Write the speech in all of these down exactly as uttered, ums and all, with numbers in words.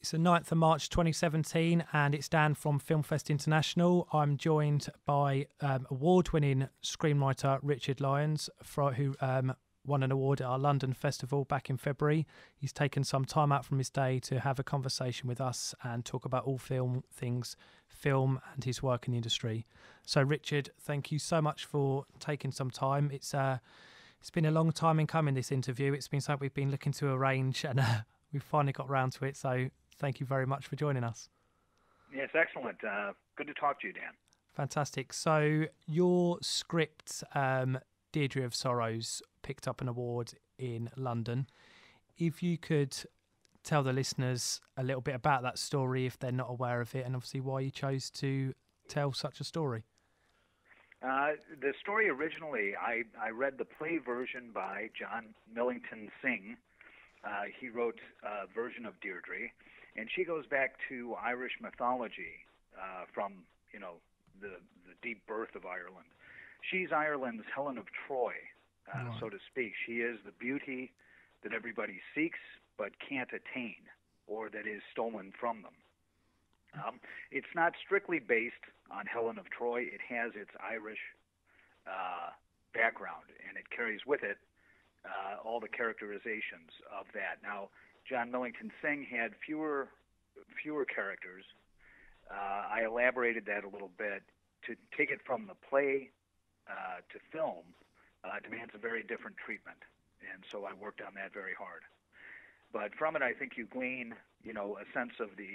It's the ninth of March twenty seventeen, and it's Dan from Filmfest International. I'm joined by um, award-winning screenwriter Richard Lyons, for, who um, won an award at our London Festival back in February. He's taken some time out from his day to have a conversation with us and talk about all film things, film and his work in the industry. So, Richard, thank you so much for taking some time. It's uh, it's been a long time in coming, this interview. It's been something we've been looking to arrange, and uh, we've finally got round to it, so... thank you very much for joining us. Yes, excellent. Uh, good to talk to you, Dan. Fantastic. So your script, um, Deirdre of Sorrows, picked up an award in London. If you could tell the listeners a little bit about that story, if they're not aware of it, and obviously why you chose to tell such a story. Uh, the story originally, I, I read the play version by John Millington Synge. Uh, he wrote a version of Deirdre, and she goes back to Irish mythology uh, from, you know, the, the deep birth of Ireland. She's Ireland's Helen of Troy, uh, right. so to speak. She is the beauty that everybody seeks but can't attain, or that is stolen from them. Um, it's not strictly based on Helen of Troy. It has its Irish uh, background, and it carries with it Uh, all the characterizations of that. Now, John Millington Synge had fewer fewer characters. Uh, I elaborated that a little bit. To take it from the play uh, to film uh, demands a very different treatment, and so I worked on that very hard. But from it, I think you glean, you know, a sense of the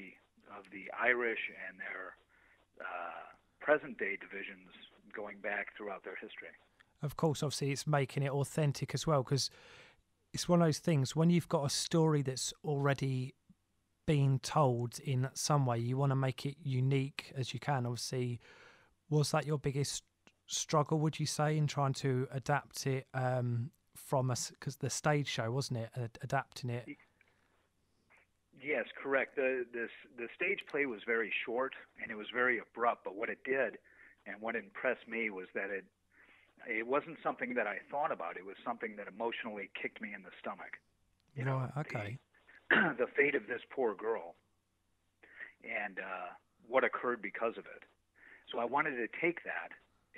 of the Irish and their uh, present-day divisions going back throughout their history. Of course, obviously, it's making it authentic as well, because it's one of those things, when you've got a story that's already been told in some way, you want to make it unique as you can. Obviously, was that your biggest struggle, would you say, in trying to adapt it um, from us? Because the stage show, wasn't it, Ad- adapting it? Yes, correct. The, this, the stage play was very short and it was very abrupt, but what it did and what impressed me was that it It wasn't something that I thought about. It was something that emotionally kicked me in the stomach. You know, oh, okay. The, the fate of this poor girl and uh, what occurred because of it. So I wanted to take that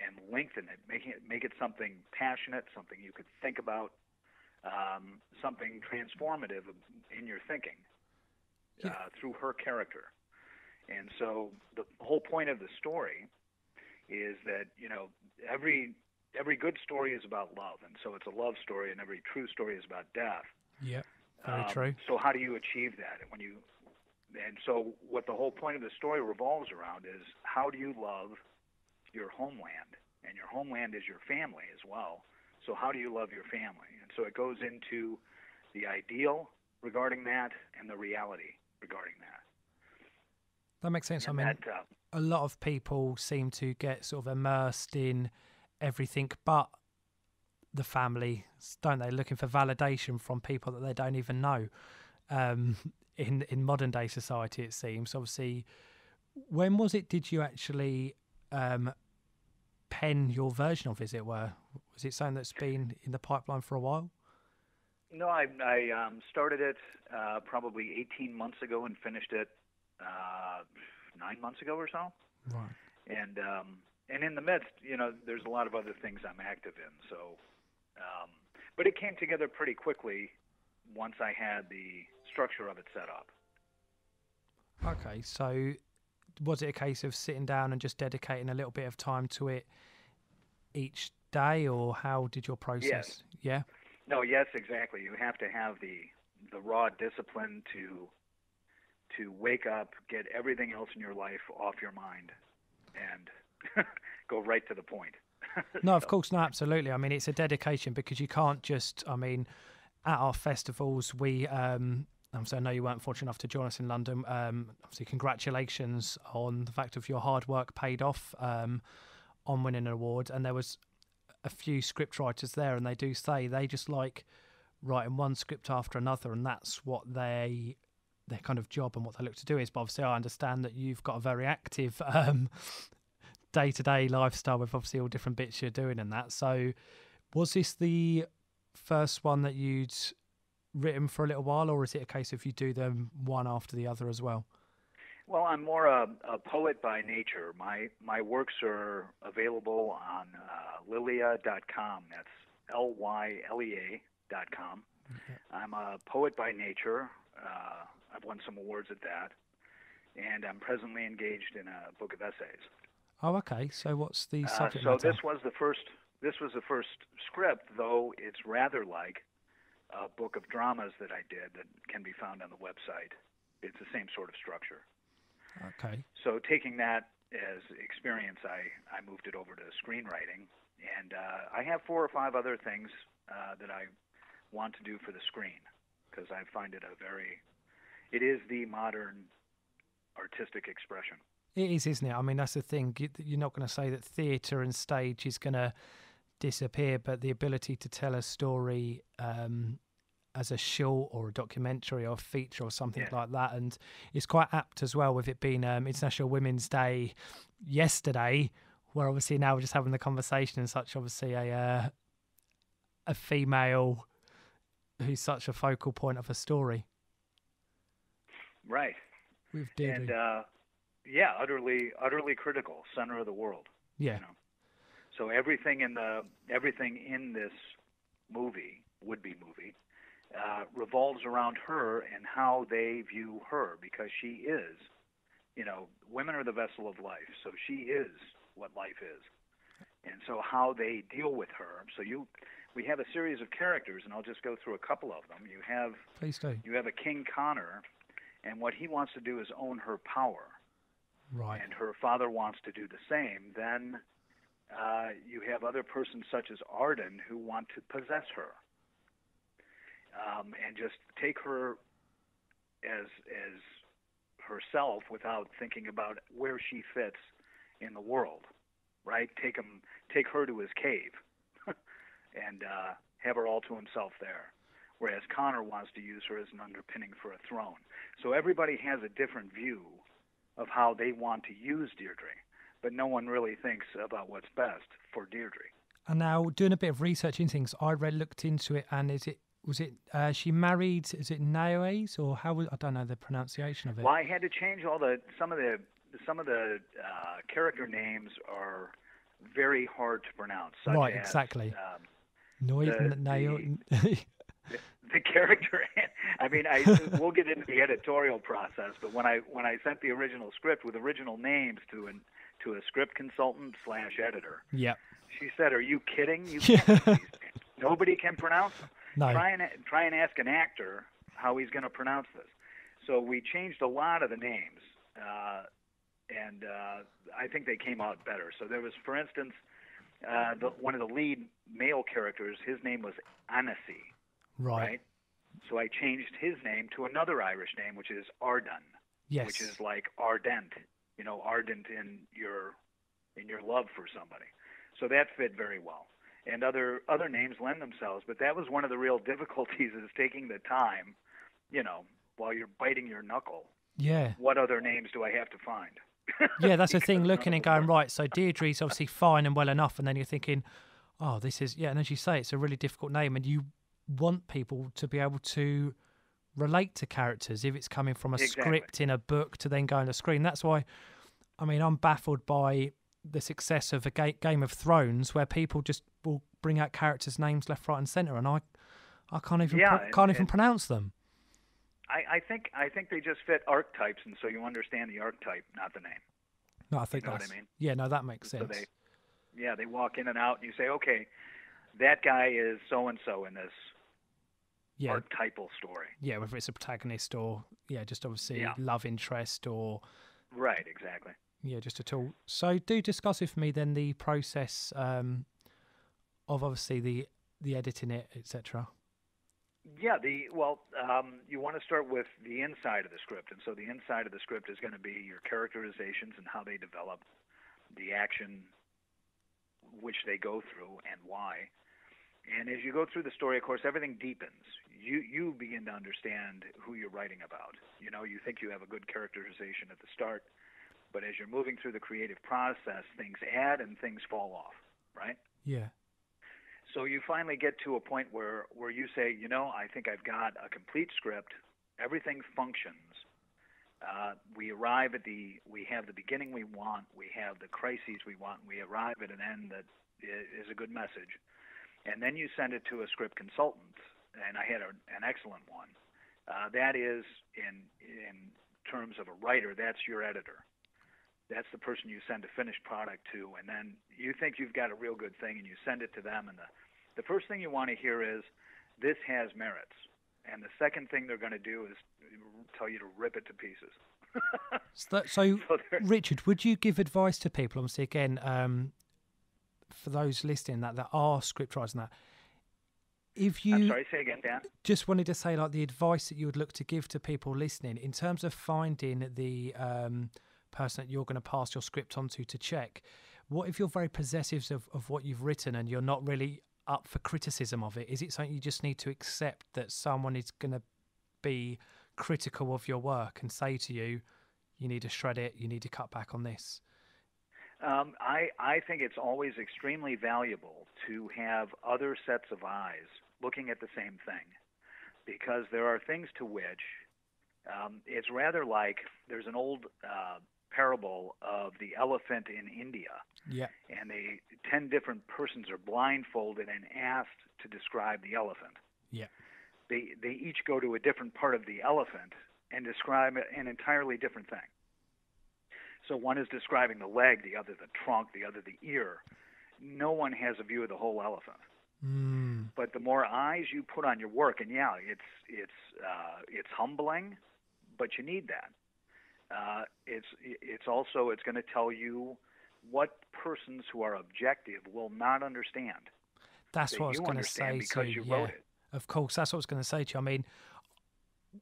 and lengthen it, making it make it something passionate, something you could think about, um, something transformative in your thinking yeah. uh, through her character. And so the whole point of the story is that, you know, every every good story is about love, and so it's a love story, and every true story is about death. Yeah, very um, true. So how do you achieve that? And when you, and so what the whole point of the story revolves around is how do you love your homeland, and your homeland is your family as well. So how do you love your family? And so it goes into the ideal regarding that and the reality regarding that. That makes sense. And I mean, that, uh, a lot of people seem to get sort of immersed in everything but the family, don't they? Looking for validation from people that they don't even know um, in in modern day society, it seems. Obviously, when was it? Did you actually um, pen your version of, as it were? Was it something that's been in the pipeline for a while? No, I, I um, started it uh, probably eighteen months ago and finished it uh, nine months ago or so. Right. And um, and in the midst, you know, there's a lot of other things I'm active in. So, um, but it came together pretty quickly once I had the structure of it set up. Okay, so was it a case of sitting down and just dedicating a little bit of time to it each day, or how did your process? Yes. Yeah. No. Yes, exactly. You have to have the the raw discipline to to wake up, get everything else in your life off your mind, and go right to the point. No, of so. course, no, absolutely. I mean, it's a dedication because you can't just, I mean, at our festivals, we, um, so I know you weren't fortunate enough to join us in London. Um, obviously, congratulations on the fact of your hard work paid off um, on winning an award. And there was a few script writers there, and they do say they just like writing one script after another, and that's what they... their kind of job and what they look to do is. But obviously I understand that you've got a very active um, day-to-day lifestyle with obviously all different bits you're doing and that. So was this the first one that you'd written for a little while, or is it a case if you do them one after the other as well? Well, I'm more a, a poet by nature. My my works are available on uh, lilia dot com. That's L Y L E A dot com. Okay. I'm a poet by nature. Uh, I've won some awards at that. And I'm presently engaged in a book of essays. Oh, okay. So what's the subject uh, so matter? This was the first. This was the first script, though it's rather like a book of dramas that I did that can be found on the website. It's the same sort of structure. Okay. So taking that as experience, I, I moved it over to screenwriting. And uh, I have four or five other things uh, that I want to do for the screen, because I find it a very, it is the modern artistic expression. It is, isn't it? I mean, that's the thing. You're not going to say that theatre and stage is going to disappear, but the ability to tell a story um, as a short or a documentary or a feature or something yeah. like that, and it's quite apt as well with it being um, International Women's Day yesterday, where obviously now we're just having the conversation and such. Obviously, a uh, a female who's such a focal point of a story, right? With Deirdre. And, uh... Yeah, utterly, utterly critical, center of the world. Yeah. You know? So everything in the everything in this movie, would-be movie, uh, revolves around her and how they view her, because she is, you know, women are the vessel of life, so she is what life is, and so how they deal with her. So you, we have a series of characters, and I'll just go through a couple of them. You have, please do. You have a King Connor, and what he wants to do is own her power. Right. And her father wants to do the same. Then uh, you have other persons such as Arden who want to possess her um, and just take her as as herself without thinking about where she fits in the world, right? Take him, take her to his cave and uh, have her all to himself there, whereas Connor wants to use her as an underpinning for a throne. So everybody has a different view of how they want to use Deirdre, but no one really thinks about what's best for Deirdre. And now, doing a bit of research into things, I read, looked into it, and is it was it uh, she married? Is it Naoes, or how? I don't know the pronunciation of it. Well, I had to change all the some of the some of the uh, character names are very hard to pronounce. Such right, as, exactly. Um, Naoes. The character, I mean, I we'll get into the editorial process, but when I when I sent the original script with original names to an to a script consultant slash editor, yeah, she said, "Are you kidding? You can't, nobody can pronounce them. No. Try and try and ask an actor how he's going to pronounce this." So we changed a lot of the names, uh, and uh, I think they came out better. So there was, for instance, uh, the, one of the lead male characters. His name was Annecy. Right. right. So I changed his name to another Irish name, which is Arden. Yes. Which is like ardent, you know, ardent in your in your love for somebody. So that fit very well. And other other names lend themselves, but that was one of the real difficulties, is taking the time, you know, while you're biting your knuckle. Yeah. What other names do I have to find? Yeah, that's the thing, looking and going, right, so Deirdre's obviously fine and well enough, and then you're thinking, oh, this is, yeah, and as you say, it's a really difficult name, and you want people to be able to relate to characters if it's coming from a exactly. script in a book to then go on a screen. That's why, I mean, I'm baffled by the success of a ga Game of Thrones, where people just will bring out characters' names left, right, and centre, and I, I can't even yeah, pro can't it, even it, pronounce them. I, I think I think they just fit archetypes, and so you understand the archetype, not the name. No, I think you know that's, what I mean. Yeah, no, that makes sense. So they, yeah, they walk in and out, and you say, okay, that guy is so and so in this. Yeah. Archetypal story. Yeah, whether it's a protagonist or, yeah, just obviously yeah. love interest or... Right, exactly. Yeah, just at all. So do discuss with me then the process um, of obviously the, the editing it, et cetera. Yeah, the well, um, you want to start with the inside of the script. And so the inside of the script is going to be your characterizations and how they develop, the action which they go through and why. And as you go through the story, of course, everything deepens. You you begin to understand who you're writing about. You know, you think you have a good characterization at the start, but as you're moving through the creative process, things add and things fall off, right? Yeah. So you finally get to a point where, where you say, you know, I think I've got a complete script. Everything functions. Uh, we arrive at the, we have the beginning we want, we have the crises we want, and we arrive at an end that is a good message. And then you send it to a script consultant, and I had a, an excellent one. Uh, that is, in in terms of a writer, that's your editor. That's the person you send a finished product to, and then you think you've got a real good thing, and you send it to them, and the, the first thing you want to hear is, this has merits. And the second thing they're going to do is tell you to rip it to pieces. so, so, so Richard, would you give advice to people? Obviously, again, um, for those listening that, that are scriptwriters and that, if you... I'm sorry, say again, Dan. Just wanted to say, like, the advice that you would look to give to people listening in terms of finding the um, person that you're going to pass your script on to to check. What if you're very possessive of, of what you've written and you're not really up for criticism of it? Is it something you just need to accept, that someone is going to be critical of your work and say to you, you need to shred it, you need to cut back on this? Um, I, I think it's always extremely valuable to have other sets of eyes looking at the same thing, because there are things to which um, it's rather like, there's an old uh, parable of the elephant in India. Yeah. And the ten different persons are blindfolded and asked to describe the elephant. Yeah. They, they each go to a different part of the elephant and describe an entirely different thing. So one is describing the leg, the other the trunk, the other the ear. No one has a view of the whole elephant. Mm. But the more eyes you put on your work, and yeah, it's it's uh, it's humbling, but you need that. Uh, it's it's also it's going to tell you what persons who are objective will not understand. That's that what I was going to say. Because so, you yeah, wrote it. Of course, that's what I was going to say to you. I mean,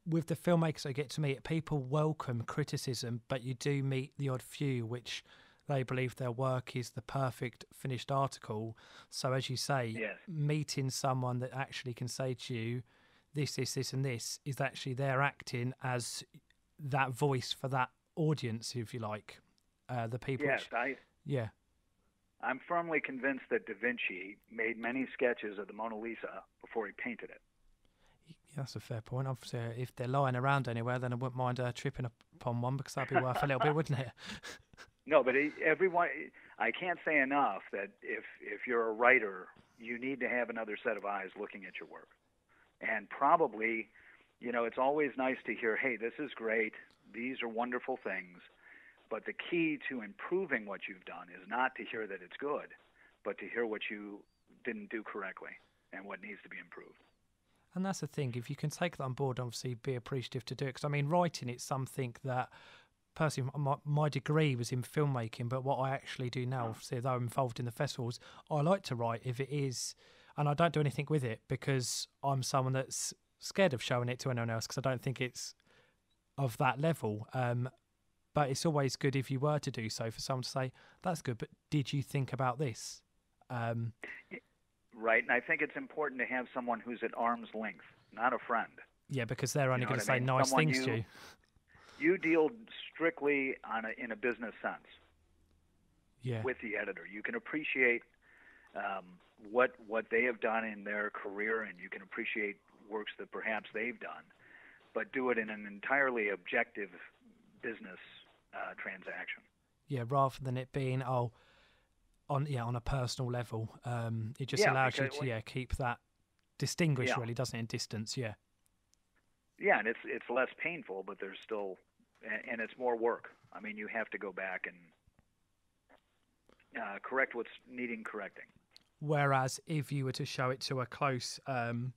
with the filmmakers I get to meet, people welcome criticism, but you do meet the odd few which they believe their work is the perfect finished article. So as you say, yes, meeting someone that actually can say to you, this, this, this, and this, is actually they're acting as that voice for that audience, if you like, uh, the people. Yes, which, I, yeah. I'm firmly convinced that Da Vinci made many sketches of the Mona Lisa before he painted it. Yeah, that's a fair point. Obviously, if they're lying around anywhere, then I wouldn't mind uh, tripping upon one, because that'd be worth a little bit, wouldn't it? No, but everyone, I can't say enough that if if you're a writer, you need to have another set of eyes looking at your work. And probably, you know, it's always nice to hear, hey, this is great, these are wonderful things, but the key to improving what you've done is not to hear that it's good, but to hear what you didn't do correctly and what needs to be improved. And that's the thing, if you can take that on board, obviously be appreciative to do it. Because, I mean, writing, it's something that, personally, my, my degree was in filmmaking, but what I actually do now, obviously, though I'm involved in the festivals, I like to write if it is, and I don't do anything with it because I'm someone that's scared of showing it to anyone else because I don't think it's of that level. Um, but it's always good if you were to do so for someone to say, that's good, but did you think about this? Um yeah. Right, and I think it's important to have someone who's at arm's length, not a friend. Yeah, because they're only you know going to say I mean? nice someone things you, to you. You deal strictly on a, in a business sense yeah. with the editor. You can appreciate um, what, what they have done in their career, and you can appreciate works that perhaps they've done, but do it in an entirely objective business uh, transaction. Yeah, rather than it being, oh... on yeah on a personal level, um it just yeah, allows you to like, yeah keep that distinguished yeah. really, doesn't it, in distance. Yeah yeah and it's it's less painful, but there's still, and it's more work. I mean, you have to go back and uh correct what's needing correcting, whereas if you were to show it to a close um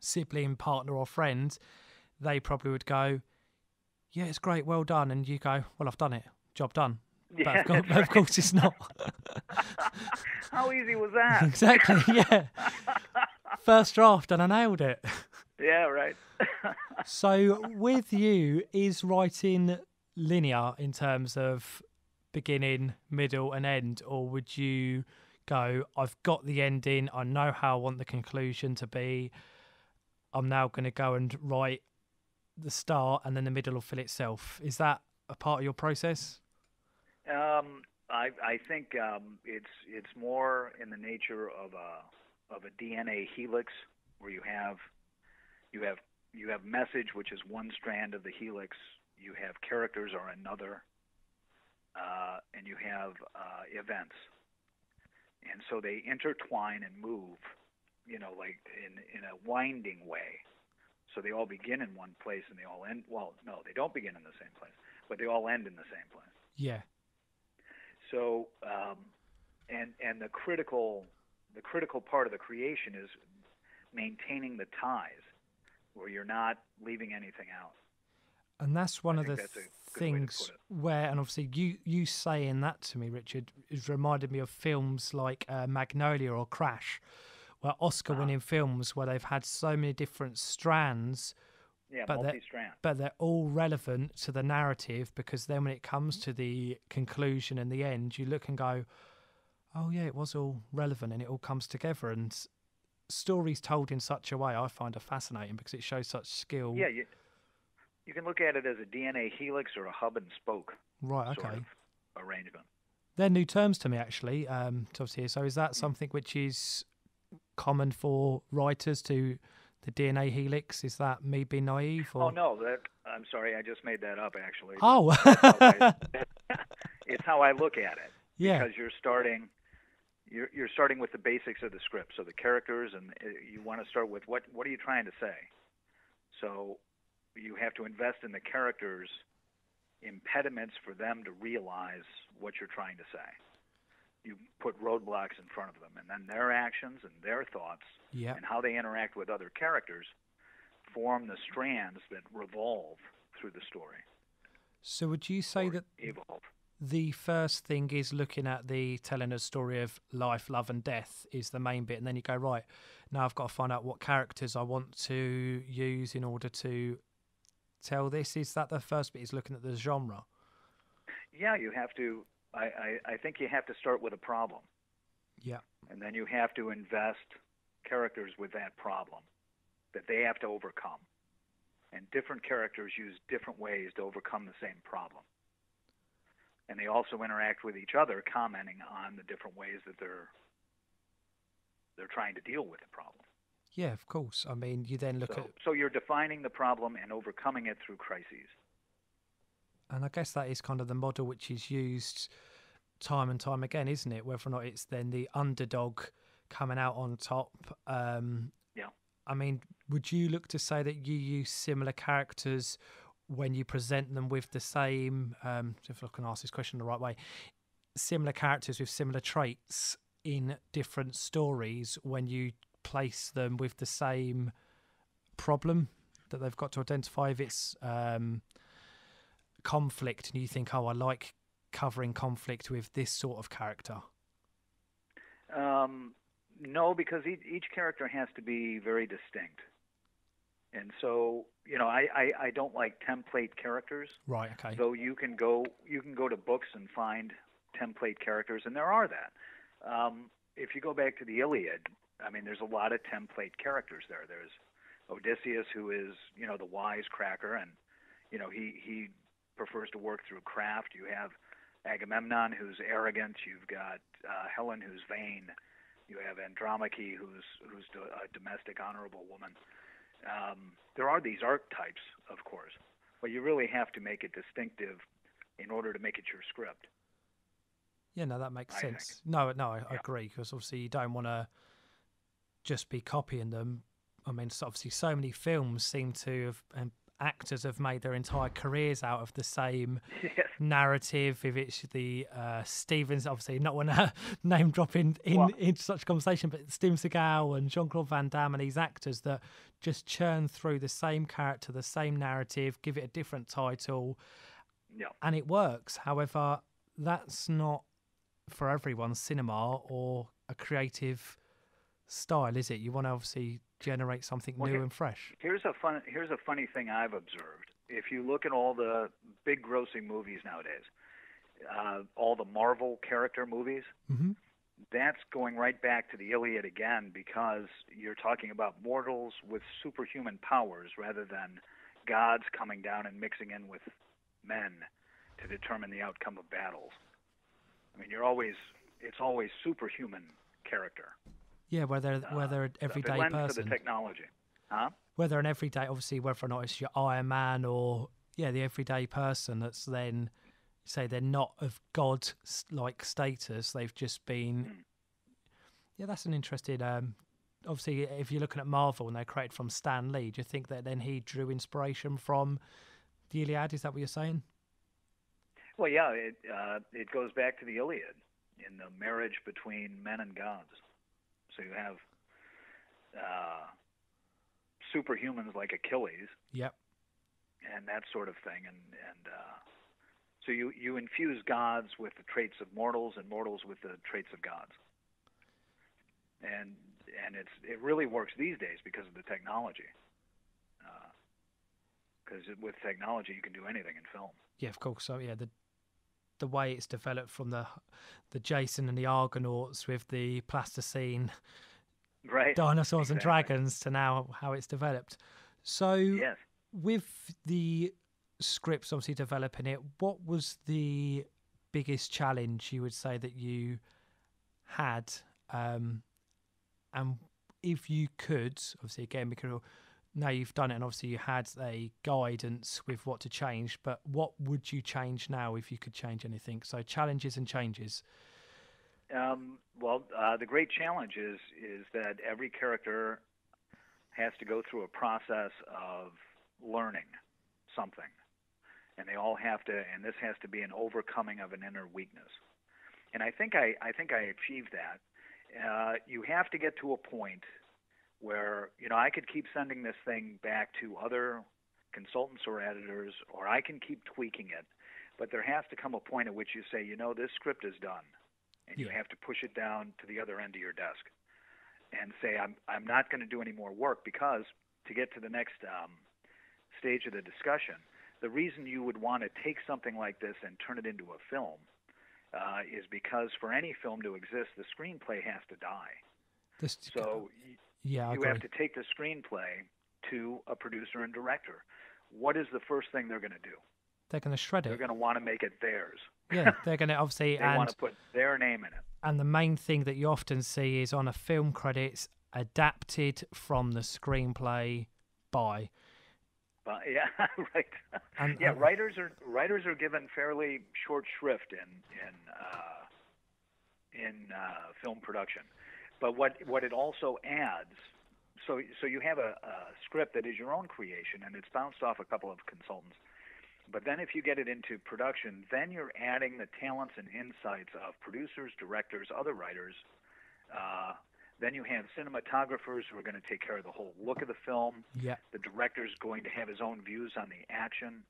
sibling, partner or friend, they probably would go, yeah, it's great, well done, and you go, well, I've done it, job done. But yeah, of, course, right. of course it's not. How easy was that? Exactly, yeah. First draft and I nailed it. Yeah, right. So with you, is writing linear in terms of beginning, middle and end? Or would you go, I've got the ending, I know how I want the conclusion to be, I'm now going to go and write the start and then the middle will fill itself? Is that a part of your process? Um, I, I think um, it's it's more in the nature of a of a D N A helix, where you have you have you have message, which is one strand of the helix. You have characters, or another, uh, and you have uh, events, and so they intertwine and move, you know, like in in a winding way. So they all begin in one place, and they all end. Well, no, they don't begin in the same place, but they all end in the same place. Yeah. So, um, and and the critical the critical part of the creation is maintaining the ties, where you're not leaving anything out. And that's one I of the things where, and obviously you, you saying that to me, Richard, has reminded me of films like uh, Magnolia or Crash, where Oscar-winning ah. films where they've had so many different strands, yeah, but, they're, but they're all relevant to the narrative, because then when it comes to the conclusion and the end, you look and go, oh yeah, it was all relevant and it all comes together. And stories told in such a way I find are fascinating, because it shows such skill. Yeah, you... You can look at it as a D N A helix or a hub and spoke right, okay. sort of arrangement. They're new terms to me, actually. Um, obviously, so is that something which is common for writers to the D N A helix? Is that me being naive? Or? Oh no, that I'm sorry, I just made that up. Actually, oh, it's, how I, it's how I look at it. Yeah, because you're starting, you're you're starting with the basics of the script, so the characters, and you want to start with what what are you trying to say? So. You have to invest in the characters' impediments for them to realize what you're trying to say. You put roadblocks in front of them, and then their actions and their thoughts yep. and how they interact with other characters form the strands that revolve through the story. So would you say that evolve. The first thing is looking at the telling a story of life, love and death is the main bit, and then you go, right, now I've got to find out what characters I want to use in order to... tell this? Is that the first bit, is looking at the genre? Yeah, you have to, I, I, I think you have to start with a problem. Yeah. And then you have to invest characters with that problem that they have to overcome. And different characters use different ways to overcome the same problem. And they also interact with each other, commenting on the different ways that they're they're trying to deal with the problem. Yeah, of course. I mean, you then look so, at... So you're defining the problem and overcoming it through crises. And I guess that is kind of the model which is used time and time again, isn't it? Whether or not it's then the underdog coming out on top. Um, yeah. I mean, would you look to say that you use similar characters when you present them with the same... Um, if I can ask this question the right way. Similar characters with similar traits in different stories when you... place them with the same problem that they've got to identify, if it's um conflict and you think, oh, I like covering conflict with this sort of character? Um no, because each, each character has to be very distinct, and so, you know, I, I I don't like template characters, right? Okay. Though you can go you can go to books and find template characters, and there are that. Um if you go back to the Iliad, I mean, there's a lot of template characters there. There's Odysseus, who is, you know, the wisecracker, and, you know, he, he prefers to work through craft. You have Agamemnon, who's arrogant. You've got uh, Helen, who's vain. You have Andromache, who's who's a domestic, honorable woman. Um, there are these archetypes, of course, but you really have to make it distinctive in order to make it your script. Yeah, no, that makes I sense. Think. No, no, I, yeah. I agree, because obviously you don't want to just be copying them. I mean, obviously so many films seem to have, and actors have made their entire careers out of the same yes. narrative. If it's the uh, Stevens, obviously not want to name drop in, in, in such conversation, but Steven Seagal and Jean-Claude Van Damme and these actors that just churn through the same character, the same narrative, give it a different title, yep. and it works. However, that's not for everyone cinema or a creative... style, is it? You want to obviously generate something well, new here, and fresh. Here's a fun. Here's a funny thing I've observed. If you look at all the big grossing movies nowadays, uh, all the Marvel character movies, mm-hmm. that's going right back to the Iliad again, because you're talking about mortals with superhuman powers rather than gods coming down and mixing in with men to determine the outcome of battles. I mean, you're always. It's always superhuman character. Yeah, where they're, where they're an everyday uh, person. For the technology. Huh? Whether an everyday, obviously, whether or not it's your Iron Man or, yeah, the everyday person that's then, say, they're not of God-like status. They've just been... Mm. Yeah, that's an interesting... Um, obviously, if you're looking at Marvel and they're created from Stan Lee, do you think that then he drew inspiration from the Iliad? Is that what you're saying? Well, yeah, it, uh, it goes back to the Iliad in the marriage between men and gods. So you have... Uh, superhumans like Achilles, yep, and that sort of thing, and and uh, so you you infuse gods with the traits of mortals, and mortals with the traits of gods, and and it's it really works these days because of the technology, because uh, with technology you can do anything in film. Yeah, of course. So yeah, the the way it's developed from the the Jason and the Argonauts with the plasticine. Right. Dinosaurs exactly. and dragons to now how it's developed. So yes. With the scripts obviously developing it, what was the biggest challenge you would say that you had? Um, and if you could, obviously again, because now you've done it and obviously you had a guidance with what to change, but what would you change now if you could change anything? So challenges and changes. Um, well, uh, the great challenge is, is that every character has to go through a process of learning something. And they all have to, and this has to be an overcoming of an inner weakness. And I think I, I, think I achieved that. Uh, you have to get to a point where, you know, I could keep sending this thing back to other consultants or editors, or I can keep tweaking it. But there has to come a point at which you say, you know, this script is done. And yeah. you have to push it down to the other end of your desk and say, I'm, I'm not going to do any more work, because to get to the next um, stage of the discussion, the reason you would want to take something like this and turn it into a film uh, is because for any film to exist, the screenplay has to die. This, so yeah, you have to take the screenplay to a producer and director. What is the first thing they're going to do? They're going to shred it. They're going to want to make it theirs. Yeah, they're going to obviously... they and, want to put their name in it. And the main thing that you often see is on a film credits, adapted from the screenplay by. But, yeah, right. And, yeah, uh, writers are writers are given fairly short shrift in in uh, in uh, film production. But what what it also adds, so so you have a, a script that is your own creation, and it's bounced off a couple of consultants. But then if you get it into production, then you're adding the talents and insights of producers, directors, other writers. Uh, then you have cinematographers who are going to take care of the whole look of the film. Yeah. The director's going to have his own views on the action.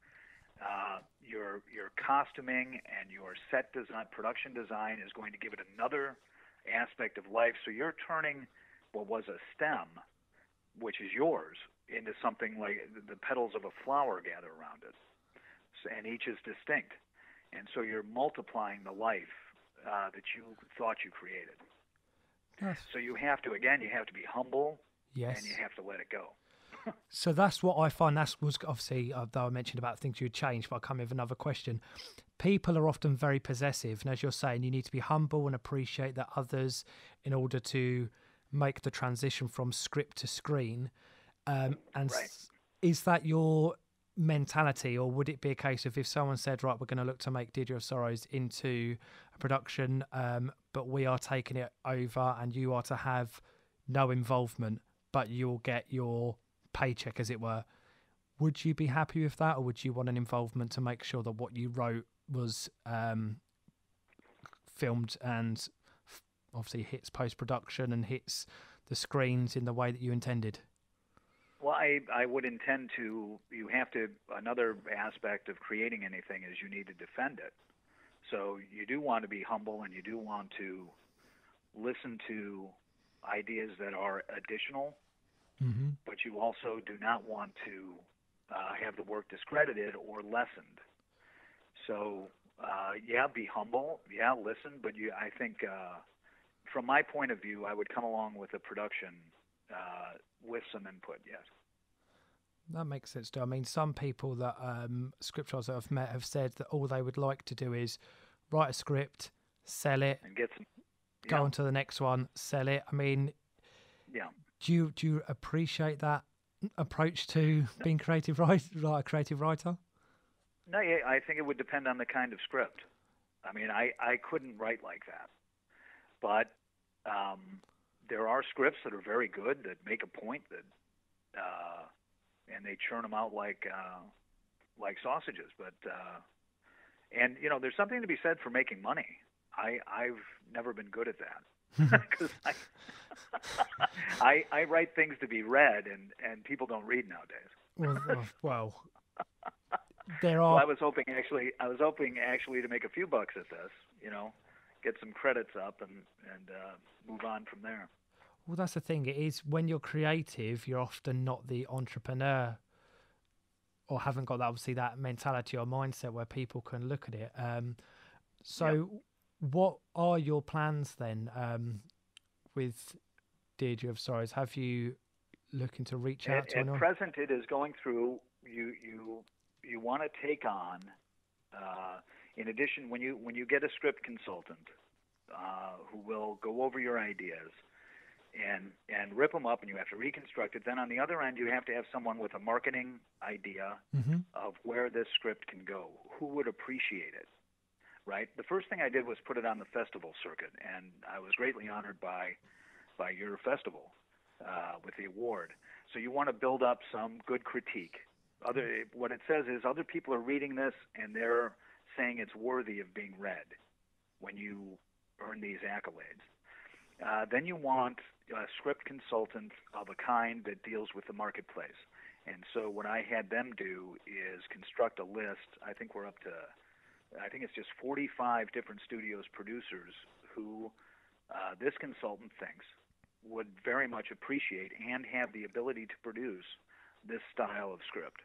Uh, your your costuming and your set design, production design is going to give it another aspect of life. So you're turning what was a stem, which is yours, into something like the petals of a flower gather around it. And each is distinct, and so you're multiplying the life uh, that you thought you created. Yes. So you have to, again, you have to be humble, yes, and you have to let it go. So that's what I find. That was obviously, though I mentioned about things you'd change, but I come with another question. People are often very possessive, and as you're saying, you need to be humble and appreciate that others in order to make the transition from script to screen. Um, and right. Is that your mentality, or would it be a case of if someone said, right, we're going to look to make Deirdre of Sorrows into a production, um, but we are taking it over and you are to have no involvement, but you'll get your paycheck, as it were. Would you be happy with that, or would you want an involvement to make sure that what you wrote was um, filmed and obviously hits post-production and hits the screens in the way that you intended? Well, I, I would intend to, you have to, another aspect of creating anything is you need to defend it. So you do want to be humble, and you do want to listen to ideas that are additional, mm-hmm. but you also do not want to uh, have the work discredited or lessened. So, uh, yeah, be humble, yeah, listen, but you, I think uh, from my point of view, I would come along with a production uh with some input. Yes, that makes sense. Too. I mean, some people that um scriptwriters that I've met have said that all they would like to do is write a script, sell it, and get some, go yeah. on to the next one, sell it. I mean, Yeah. Do you do you appreciate that approach to being creative writer, like a creative writer? No, yeah, I think it would depend on the kind of script. I mean, I, I couldn't write like that. But um, there are scripts that are very good that make a point that, uh, and they churn them out like uh, like sausages. But uh, and you know, there's something to be said for making money. I I've never been good at that. Because I, I I write things to be read, and, and people don't read nowadays. well, well, there are. Well, I was hoping actually, I was hoping actually to make a few bucks at this, you know, get some credits up, and and uh, move on from there. Well, that's the thing. It is when you're creative, you're often not the entrepreneur, or haven't got that, obviously that mentality or mindset where people can look at it. Um, so. Yep. What are your plans then um, with Deirdre of Sorrows? Have you looking to reach out at, to anyone? At present, it is going through. You you you want to take on. Uh, in addition, when you when you get a script consultant uh, who will go over your ideas and and rip them up, and you have to reconstruct it. Then on the other end, you have to have someone with a marketing idea mm-hmm. of where this script can go. Who would appreciate it? Right. The first thing I did was put it on the festival circuit, and I was greatly honored by by your festival uh, with the award. So you want to build up some good critique. Other, what it says is other people are reading this, and they're saying it's worthy of being read when you earn these accolades. Uh, then you want a script consultant of a kind that deals with the marketplace. And so what I had them do is construct a list. I think we're up to... I think it's just forty-five different studios producers who uh, this consultant thinks would very much appreciate and have the ability to produce this style of script.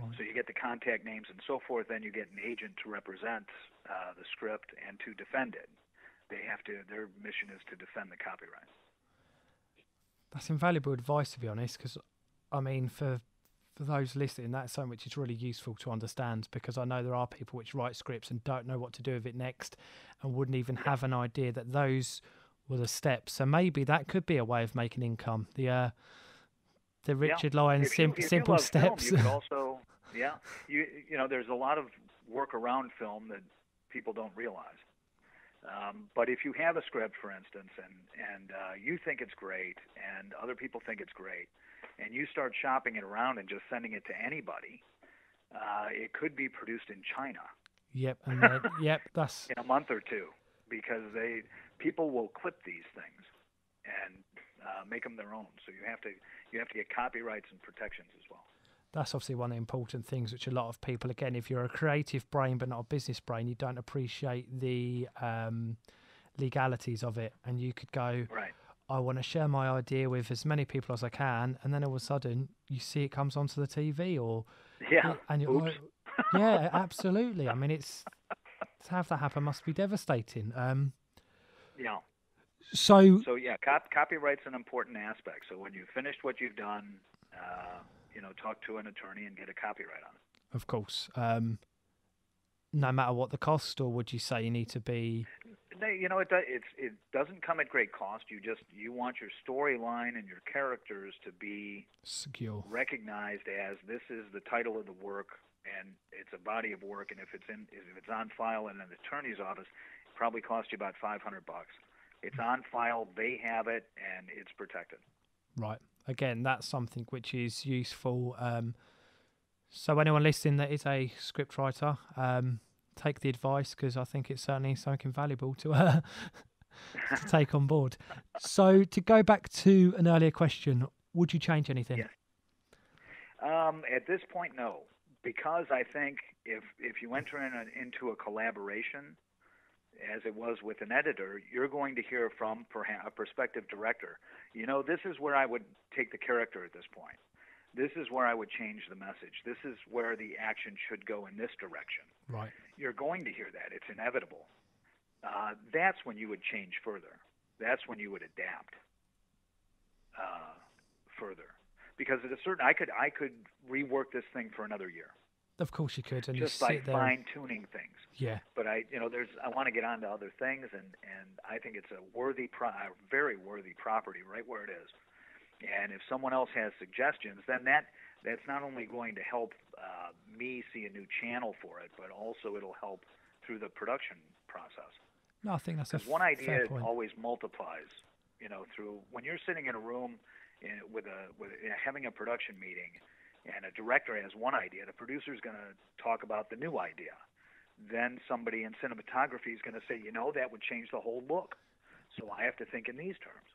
Right. So you get the contact names and so forth, then you get an agent to represent uh, the script and to defend it. They have to. Their mission is to defend the copyright. That's invaluable advice, to be honest, because, I mean, for... for those listening, that's something which is really useful to understand, because I know there are people which write scripts and don't know what to do with it next and wouldn't even have an idea that those were the steps. So maybe that could be a way of making income. The uh, the Richard yeah. Lyons if sim you, if simple you love steps. Film, you also, yeah, you you know, there's a lot of work around film that people don't realize. Um, but if you have a script, for instance, and and uh, you think it's great, and other people think it's great, and you start shopping it around and just sending it to anybody, uh, it could be produced in China. Yep, and then, yep, that's in a month or two, because they people will clip these things and uh, make them their own. So you have to you have to get copyrights and protections as well. That's obviously one of the important things, which a lot of people, again, if you're a creative brain but not a business brain, you don't appreciate the um, legalities of it, and you could go. Right. I want to share my idea with as many people as I can, and then all of a sudden you see it comes onto the T V, or yeah, and you're like, yeah, absolutely. I mean, it's to have that happen must be devastating. Um, yeah. So so yeah, cop copyright's an important aspect. So when you've finished what you've done, uh, you know, talk to an attorney and get a copyright on it. Of course. Um, no matter what the cost, or would you say you need to be? You know, it does, it's, it doesn't come at great cost. You just you want your storyline and your characters to be secure, recognized as this is the title of the work, and it's a body of work. And if it's in, if it's on file in an attorney's office, it probably costs you about five hundred bucks. It's on file; they have it, and it's protected. Right. Again, that's something which is useful. Um, so, anyone listening that is a scriptwriter. Um, take the advice, because I think it's certainly something valuable to, uh, to take on board. So to go back to an earlier question, would you change anything? Yes. Um, at this point, no, because I think if if you enter in a, into a collaboration, as it was with an editor, you're going to hear from perhaps a prospective director, you know, this is where I would take the character at this point. This is where I would change the message. This is where the action should go in this direction. Right. You're going to hear that. It's inevitable. Uh, that's when you would change further. That's when you would adapt uh, further. Because at a certain, I could I could rework this thing for another year. Of course you could. And just by fine-tuning things. Yeah. But I, you know, there's, I want to get on to other things, and, and I think it's a worthy, pro- a very worthy property right where it is. And if someone else has suggestions, then that that's not only going to help uh, me see a new channel for it, but also it'll help through the production process. No, I think that's a fair point. One idea always multiplies, you know, through when you're sitting in a room in, with a with you know, having a production meeting, and a director has one idea, the producer's going to talk about the new idea. Then somebody in cinematography is going to say, you know, that would change the whole look. So I have to think in these terms.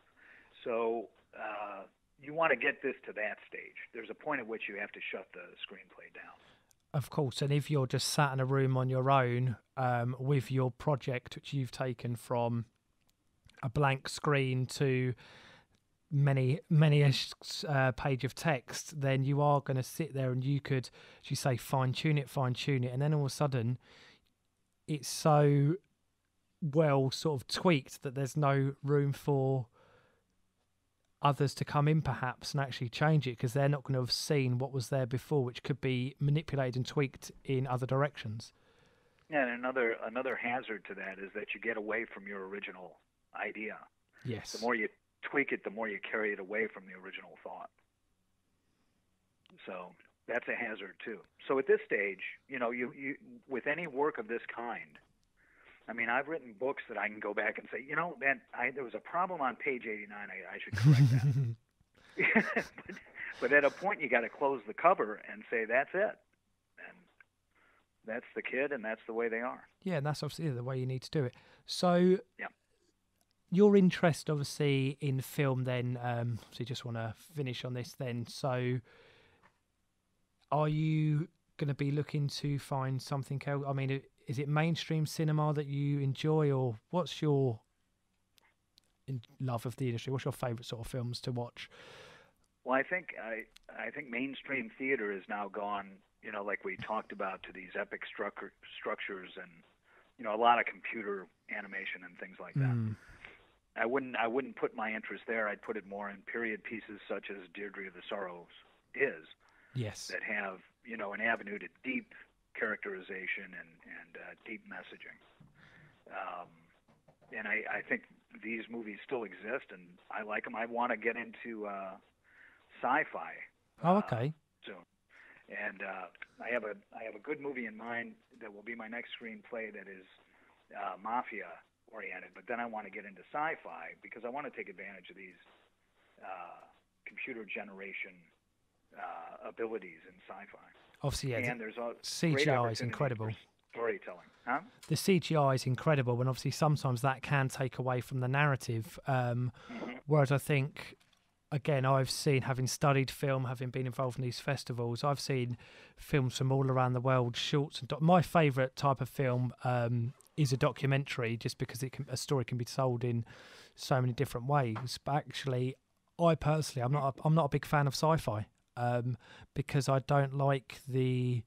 So uh, you want to get this to that stage. There's a point at which you have to shut the screenplay down. Of course, and if you're just sat in a room on your own um, with your project, which you've taken from a blank screen to many, many a uh, page of text, then you are going to sit there and you could, as you say, fine-tune it, fine-tune it, and then all of a sudden it's so well sort of tweaked that there's no room for others to come in perhaps and actually change it, because they're not going to have seen what was there before, which could be manipulated and tweaked in other directions. Yeah, and another another hazard to that is that you get away from your original idea. Yes. The more you tweak it, the more you carry it away from the original thought. So that's a hazard too. So at this stage, you know, you, you with any work of this kind, I mean, I've written books that I can go back and say, you know, that I, there was a problem on page eighty-nine. I, I should correct that. but, but at a point, you got to close the cover and say, that's it. And that's the kid, and that's the way they are. Yeah, and that's obviously the way you need to do it. So yeah. Your interest, obviously, in film then, um, so you just want to finish on this then. So are you going to be looking to find something else? I mean, it, is it mainstream cinema that you enjoy, or what's your love of the industry? What's your favorite sort of films to watch? Well, I think I I think mainstream theater is now gone, you know, like we talked about, to these epic structure, structures and, you know, a lot of computer animation and things like that. Mm. I wouldn't I wouldn't put my interest there. I'd put it more in period pieces such as Deirdre of the Sorrows is. Yes. That have, you know, an avenue to deep characterization and, and uh, deep messaging. Um, and I, I think these movies still exist, and I like them. I want to get into uh, sci-fi. Oh, okay. Uh, soon. And uh, I have a I have a good movie in mind that will be my next screenplay that is uh, mafia-oriented, but then I want to get into sci-fi because I want to take advantage of these uh, computer generation uh, abilities in sci-fi. Obviously, yeah, and the C G I is incredible. Storytelling, huh? The C G I is incredible, and obviously sometimes that can take away from the narrative. Um, mm-hmm. Whereas I think, again, I've seen, having studied film, having been involved in these festivals, I've seen films from all around the world, shorts. And doc- my favourite type of film um, is a documentary, just because it can, a story can be told in so many different ways. But actually, I personally, I'm not, a, I'm not a big fan of sci-fi. Um, because I don't like the,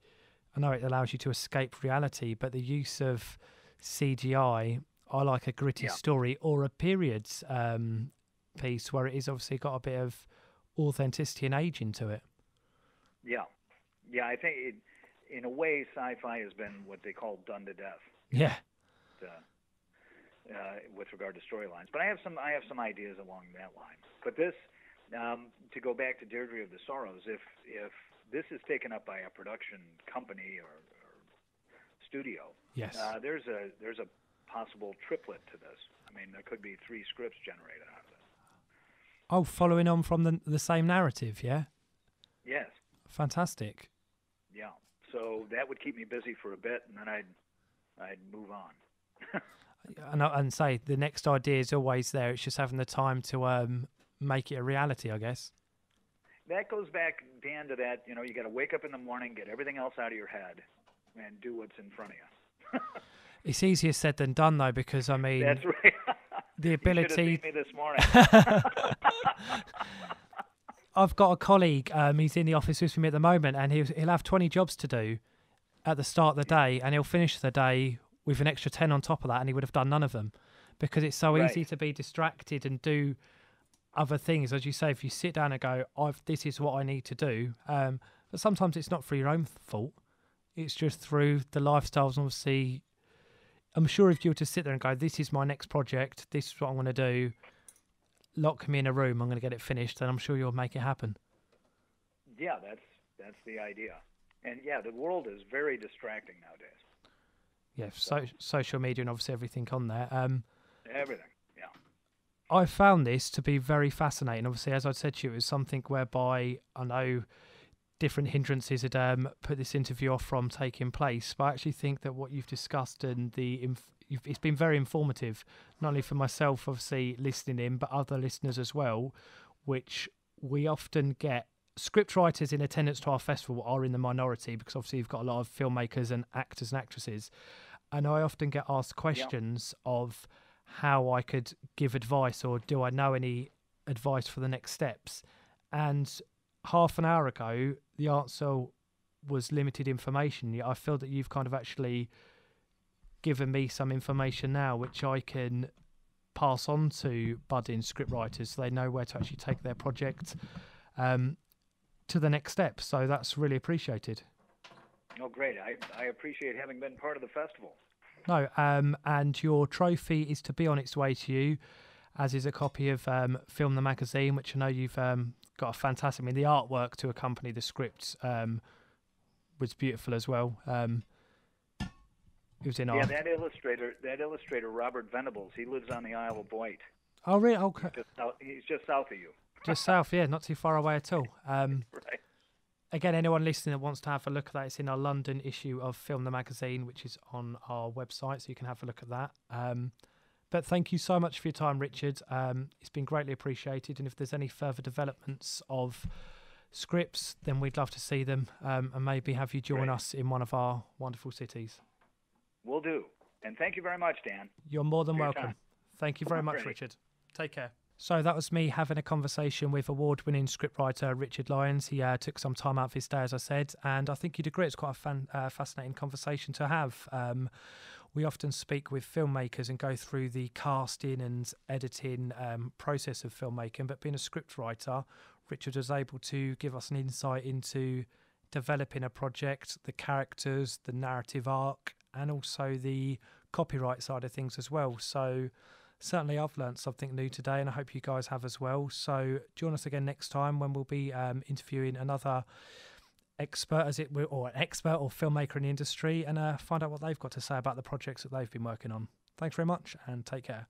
I know it allows you to escape reality, but the use of C G I, I like a gritty yeah. story or a periods um, piece where it is obviously got a bit of authenticity and age into it. Yeah. Yeah, I think it, in a way, sci-fi has been what they call done to death. Yeah. Uh, uh, with regard to storylines. But I have some, I have some ideas along that line. But this... Um, to go back to Deirdre of the Sorrows, if if this is taken up by a production company or, or studio, yes, uh, there's a there's a possible triplet to this. I mean, there could be three scripts generated out of it. Oh, following on from the the same narrative, yeah. Yes. Fantastic. Yeah. So that would keep me busy for a bit, and then I'd I'd move on. and I, and say the next idea is always there. It's just having the time to um. make it a reality, I guess. That goes back, Dan, to that, you know, you got to wake up in the morning, get everything else out of your head, and do what's in front of you. It's easier said than done, though, because, I mean... That's right. The ability... You should have seen me this morning. I've got a colleague, um, he's in the office with me at the moment, and he'll, he'll have twenty jobs to do at the start of the day, and he'll finish the day with an extra ten on top of that, and he would have done none of them, because it's so right. easy to be distracted and do... other things. As you say, if you sit down and go, I've this is what I need to do, um but sometimes it's not for your own fault, It's just through the lifestyles. Obviously, I'm sure if you were to sit there and go, this is my next project, this is what I'm going to do, lock me in a room, I'm going to get it finished, and I'm sure you'll make it happen. Yeah, that's that's the idea. And yeah, the world is very distracting nowadays. Yeah, so, so social media and obviously everything on there. Um, everything, yeah. I found this to be very fascinating. Obviously, as I said to you, it was something whereby I know different hindrances had um, put this interview off from taking place, but I actually think that what you've discussed and the inf you've, it's been very informative, not only for myself, obviously, listening in, but other listeners as well, which we often get. Script writers in attendance to our festival are in the minority because obviously you've got a lot of filmmakers and actors and actresses, and I often get asked questions yeah. of how I could give advice or do I know any advice for the next steps, and half an hour ago the answer was limited information. I feel that you've kind of actually given me some information now which I can pass on to budding script writers so they know where to actually take their project um to the next step. So that's really appreciated. Oh, great. I, I appreciate having been part of the festival. No, um, and your trophy is to be on its way to you, as is a copy of um, Film the Magazine, which I know you've um, got a fantastic... I mean, the artwork to accompany the script um, was beautiful as well. Um, it was in yeah, our... that illustrator, that illustrator, Robert Venables, he lives on the Isle of Wight. Oh, really? Okay. He's just south, he's just south of you. Just south, yeah, not too far away at all. Um, right. Again, anyone listening that wants to have a look at that, it's in our London issue of Film the Magazine, which is on our website, so you can have a look at that. Um, but thank you so much for your time, Richard. Um, it's been greatly appreciated, and if there's any further developments of scripts, then we'd love to see them um, and maybe have you join Great. us in one of our wonderful cities. Will do. And thank you very much, Dan. You're more than welcome. Time. Thank you very much, Great. Richard. Take care. So that was me having a conversation with award-winning scriptwriter Richard Lyons. He uh, took some time out of his day, as I said, and I think you'd agree it's quite a fan, uh, fascinating conversation to have. Um, we often speak with filmmakers and go through the casting and editing um, process of filmmaking, but being a scriptwriter, Richard was able to give us an insight into developing a project, the characters, the narrative arc, and also the copyright side of things as well. So... certainly I've learned something new today, and I hope you guys have as well. So join us again next time when we'll be um, interviewing another expert, as it were, or an expert or filmmaker in the industry, and uh, find out what they've got to say about the projects that they've been working on. Thanks very much and take care.